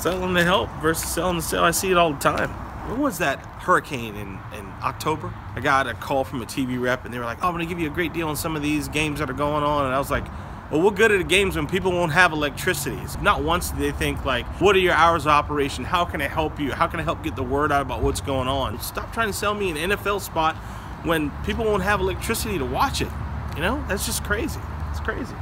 Selling the help versus selling the sell. I see it all the time. What was that hurricane in October? I got a call from a TV rep, and they were like, oh, I'm going to give you a great deal on some of these games that are going on. And I was like, well, what good are the games when people won't have electricity? It's not once do they think, like, what are your hours of operation? How can I help you? How can I help get the word out about what's going on? Stop trying to sell me an NFL spot when people won't have electricity to watch it. You know, that's just crazy. It's crazy.